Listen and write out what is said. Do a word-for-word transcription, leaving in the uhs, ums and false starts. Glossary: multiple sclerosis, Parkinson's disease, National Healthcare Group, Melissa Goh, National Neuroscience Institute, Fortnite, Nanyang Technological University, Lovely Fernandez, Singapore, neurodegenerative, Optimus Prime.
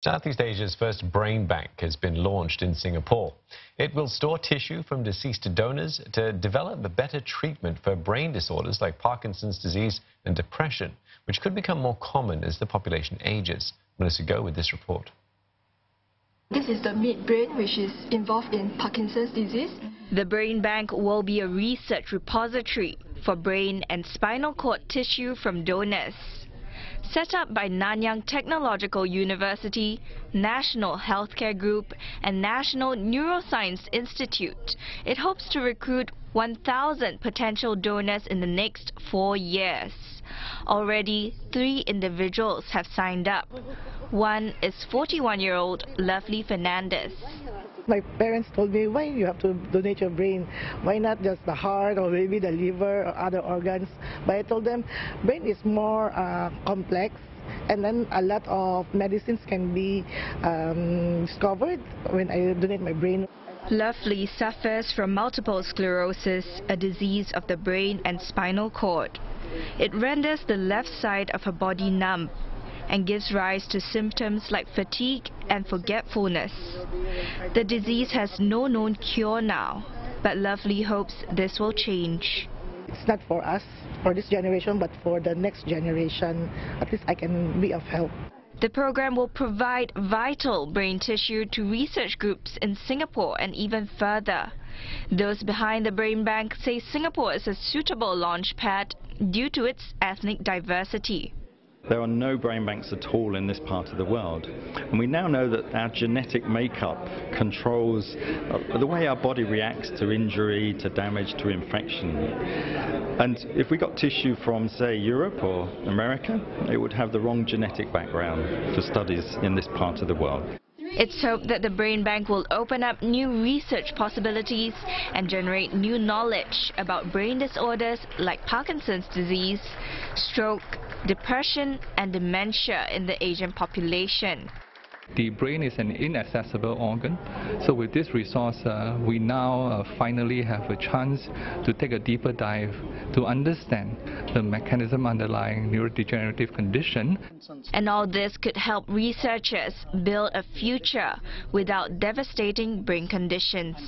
Southeast Asia's first brain bank has been launched in Singapore. It will store tissue from deceased donors to develop a better treatment for brain disorders like Parkinson's disease and depression, which could become more common as the population ages. Melissa Goh with this report. This is the midbrain, which is involved in Parkinson's disease. The brain bank will be a research repository for brain and spinal cord tissue from donors. Set up by Nanyang Technological University, National Healthcare Group and National Neuroscience Institute, it hopes to recruit one thousand potential donors in the next four years. Already, three individuals have signed up. One is forty-one-year-old Lovely Fernandez. My parents told me, why you have to donate your brain? Why not just the heart or maybe the liver or other organs? But I told them, brain is more uh, complex, and then a lot of medicines can be um, discovered when I donate my brain. Lovely suffers from multiple sclerosis, a disease of the brain and spinal cord. It renders the left side of her body numb and gives rise to symptoms like fatigue and forgetfulness. The disease has no known cure now, but Lovely hopes this will change. It's not for us, for this generation, but for the next generation. At least I can be of help. The program will provide vital brain tissue to research groups in Singapore and even further. Those behind the brain bank say Singapore is a suitable launchpad due to its ethnic diversity. There are no brain banks at all in this part of the world. And we now know that our genetic makeup controls the way our body reacts to injury, to damage, to infection. And if we got tissue from, say, Europe or America, it would have the wrong genetic background for studies in this part of the world. It's hoped that the brain bank will open up new research possibilities and generate new knowledge about brain disorders like Parkinson's disease, stroke, depression and dementia in the Asian population. The brain is an inaccessible organ, so with this resource uh, we now uh, finally have a chance to take a deeper dive to understand the mechanism underlying neurodegenerative condition. And all this could help researchers build a future without devastating brain conditions.